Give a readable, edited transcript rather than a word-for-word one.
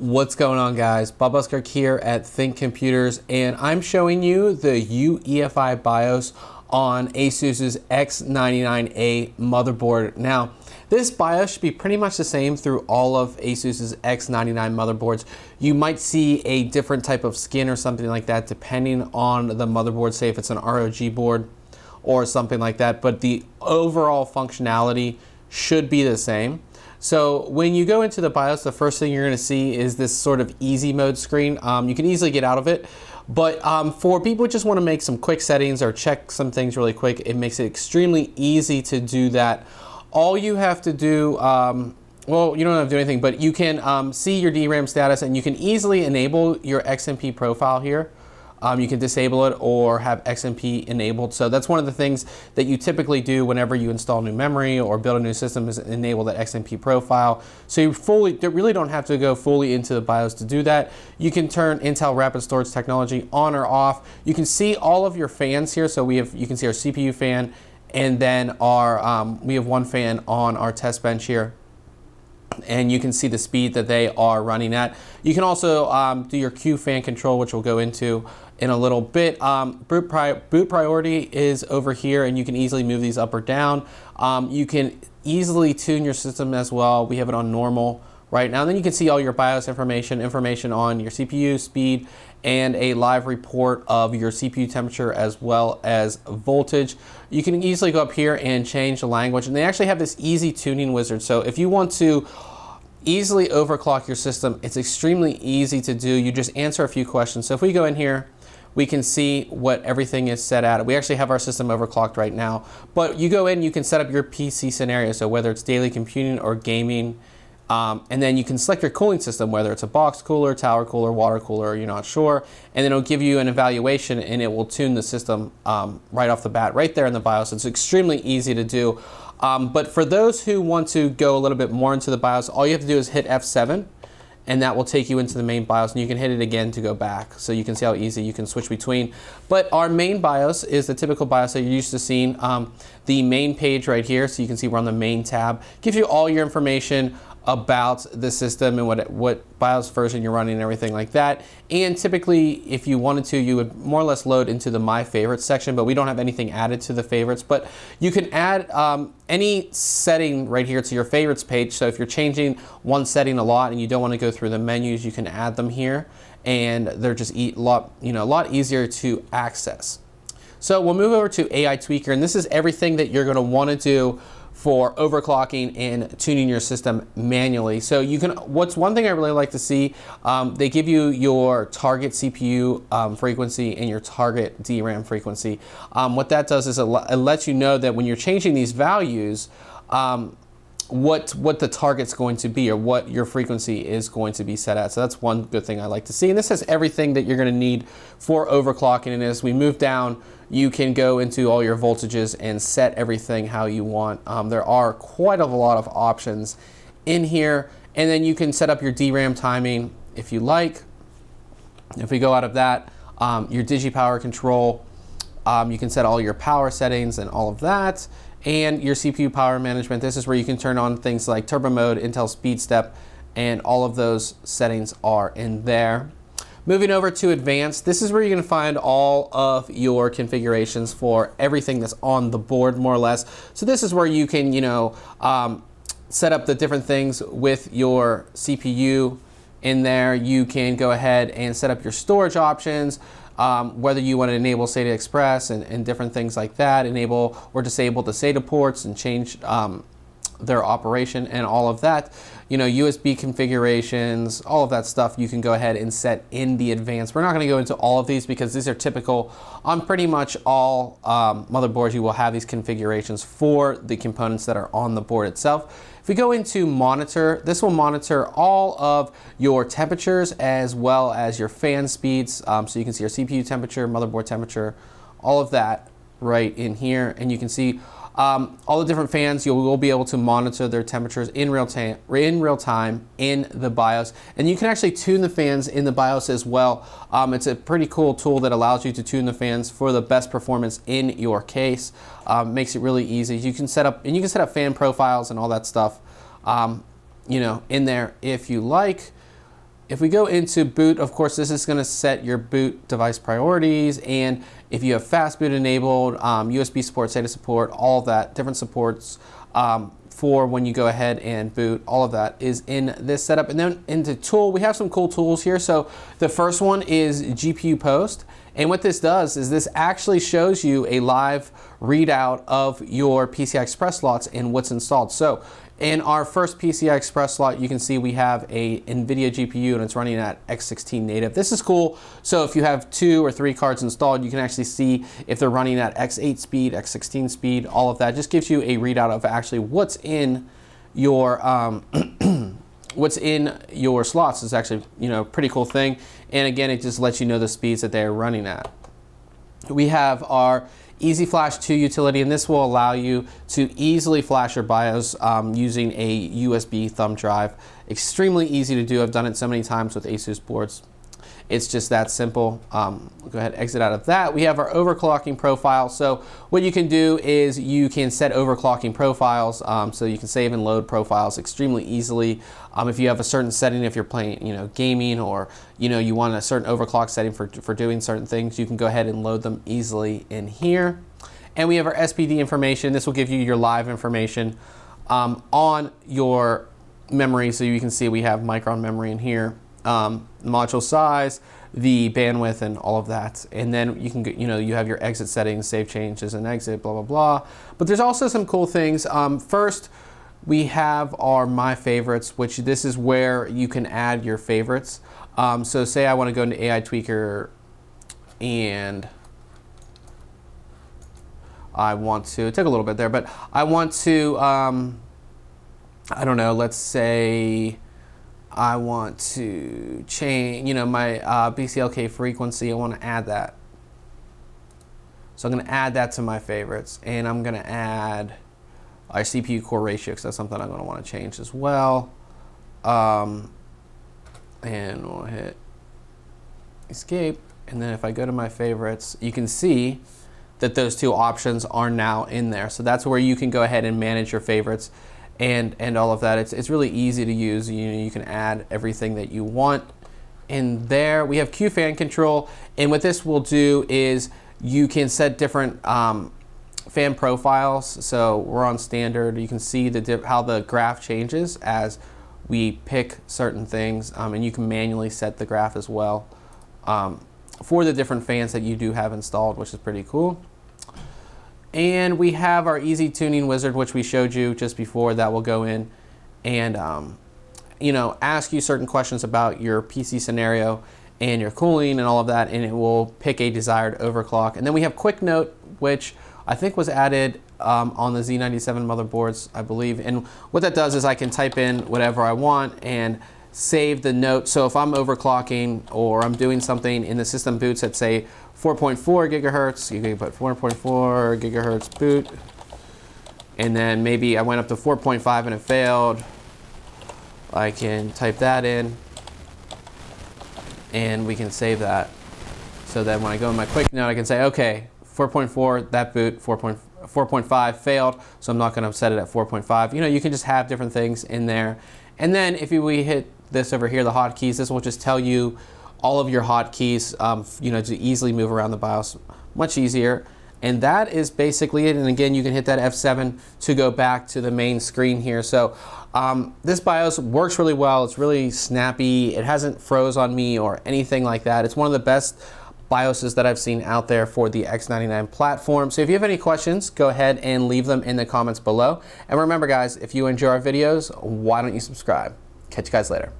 What's going on, guys? Bob Buskirk here at Think Computers, and I'm showing you the UEFI BIOS on ASUS's X99A motherboard. Now, this BIOS should be pretty much the same through all of ASUS's X99 motherboards. You might see a different type of skin or something like that depending on the motherboard, say if it's an ROG board or something like that, but the overall functionality should be the same. So when you go into the BIOS, the first thing you're going to see is this sort of easy mode screen. You can easily get out of it, but for people who just want to make some quick settings or check some things really quick, it makes it extremely easy to do that. All you have to do, well, you don't have to do anything, but you can see your DRAM status, and you can easily enable your XMP profile here. You can disable it or have XMP enabled. So that's one of the things that you typically do whenever you install new memory or build a new system, is enable that XMP profile. So you really don't have to go fully into the BIOS to do that. You can turn Intel Rapid Storage technology on or off. You can see all of your fans here. So you can see our CPU fan, and then our we have one fan on our test bench here. And you can see the speed that they are running at. You can also do your Q fan control, which we'll go into in a little bit. Boot priority is over here, and you can easily move these up or down. You can easily tune your system as well. We have it on normal right now. And then you can see all your BIOS information on your CPU speed, and a live report of your CPU temperature as well as voltage. You can easily go up here and change the language, and they actually have this easy tuning wizard. So if you want to easily overclock your system, it's extremely easy to do. You just answer a few questions. So if we go in here, we can see what everything is set at. We actually have our system overclocked right now, but you go in, you can set up your PC scenario. So whether it's daily computing or gaming, and then you can select your cooling system, whether it's a box cooler, tower cooler, water cooler, you're not sure, and then it'll give you an evaluation, and it will tune the system right off the bat, right there in the BIOS. It's extremely easy to do. But for those who want to go a little bit more into the BIOS, all you have to do is hit F7, and that will take you into the main BIOS, and you can hit it again to go back. So you can see how easy you can switch between. But our main BIOS is the typical BIOS that you're used to seeing. The main page right here, so you can see we're on the main tab, gives you all your information about the system and what BIOS version you're running and everything like that. And typically, if you wanted to, you would more or less load into the My Favorites section, but we don't have anything added to the favorites. But you can add any setting right here to your favorites page. So if you're changing one setting a lot and you don't want to go through the menus, you can add them here, and they're just a lot easier to access. So we'll move over to AI Tweaker, and this is everything that you're going to want to do for overclocking and tuning your system manually. So you can, what's one thing I really like to see, they give you your target CPU frequency and your target DRAM frequency. What that does is it lets you know that when you're changing these values, what the target's going to be, or what your frequency is going to be set at. So that's one good thing I like to see. And this has everything that you're going to need for overclocking. And as we move down, you can go into all your voltages and set everything how you want. There are quite a lot of options in here. And then you can set up your DRAM timing if you like. If we go out of that, your Digi Power control, you can set all your power settings and all of that, and your CPU power management. This is where you can turn on things like turbo mode, Intel speed step, and all of those settings are in there. Moving over to advanced, this is where you're gonna find all of your configurations for everything that's on the board, more or less. So this is where you can, set up the different things with your CPU in there. You can go ahead and set up your storage options, whether you want to enable SATA Express and different things like that, enable or disable the SATA ports and change their operation and all of that. You know, USB configurations, all of that stuff you can go ahead and set in the advanced. We're not going to go into all of these because these are typical on pretty much all motherboards. You will have these configurations for the components that are on the board itself. If we go into monitor, this will monitor all of your temperatures as well as your fan speeds. So you can see your CPU temperature, motherboard temperature, all of that right in here. And you can see all the different fans. You will be able to monitor their temperatures in real time in the BIOS. And you can actually tune the fans in the BIOS as well. It's a pretty cool tool that allows you to tune the fans for the best performance in your case. Makes it really easy. You can set up, and you can set up fan profiles and all that stuff, in there if you like. If we go into boot, of course, this is gonna set your boot device priorities, and if you have fast boot enabled, USB support, SATA support, all that, different supports for when you go ahead and boot, all of that is in this setup. And then into tool, we have some cool tools here. So the first one is GPU Post. And what this does is this actually shows you a live readout of your PCI Express slots and what's installed. So in our first PCI Express slot, you can see we have a NVIDIA GPU and it's running at x16 native. This is cool. So if you have 2 or 3 cards installed, you can actually see if they're running at x8 speed, x16 speed, all of that. It just gives you a readout of actually what's in your what's in your slots. Is actually, you know, pretty cool thing. And again, it just lets you know the speeds that they're running at. We have our Easy Flash 2 utility, and this will allow you to easily flash your BIOS using a USB thumb drive. Extremely easy to do. I've done it so many times with ASUS boards. It's just that simple. We'll go ahead and exit out of that. We have our overclocking profile. So what you can do is you can set overclocking profiles, so you can save and load profiles extremely easily. If you have a certain setting, if you're playing, you know, gaming, or you know, you want a certain overclock setting for doing certain things, you can go ahead and load them easily in here. And we have our SPD information. This will give you your live information on your memory. So you can see we have Micron memory in here. Module size, the bandwidth, and all of that. And then you can, you know, you have your exit settings, save changes and exit, blah, blah, blah. But there's also some cool things. First, we have our My Favorites, which this is where you can add your favorites. So say I want to go into AI Tweaker and I want to, it took a little bit there, but I want to, I don't know, let's say, I want to change, you know, my BCLK frequency. I want to add that. So I'm going to add that to my favorites, and I'm going to add our CPU core ratio, because that's something I'm going to want to change as well. And we'll hit escape. And then if I go to my favorites, you can see that those two options are now in there. So that's where you can go ahead and manage your favorites. And all of that. It's really easy to use. You know, you can add everything that you want in there. We have Q fan control, and what this will do is you can set different fan profiles. So we're on standard. You can see how the graph changes as we pick certain things, and you can manually set the graph as well for the different fans that you do have installed, which is pretty cool. And we have our easy tuning wizard, which we showed you just before, that will go in and you know, ask you certain questions about your PC scenario and your cooling and all of that, and it will pick a desired overclock. And then we have Quick Note, which I think was added on the Z97 motherboards, I believe. And what that does is I can type in whatever I want and save the note. So if I'm overclocking or I'm doing something in the system boots at, say, 4.4 gigahertz, you can put 4.4 gigahertz boot. And then maybe I went up to 4.5 and it failed. I can type that in and we can save that. So then when I go in my quick note, I can say, okay, 4.4, that boot, 4.5 failed. So I'm not gonna set it at 4.5. You know, you can just have different things in there. And then if we hit this over here, the hotkeys, this will just tell you all of your hotkeys, you know, to easily move around the BIOS, much easier. And that is basically it. And again, you can hit that F7 to go back to the main screen here. So this BIOS works really well. It's really snappy. It hasn't froze on me or anything like that. It's one of the best BIOSes that I've seen out there for the X99 platform. So if you have any questions, go ahead and leave them in the comments below. And remember guys, if you enjoy our videos, why don't you subscribe? Catch you guys later.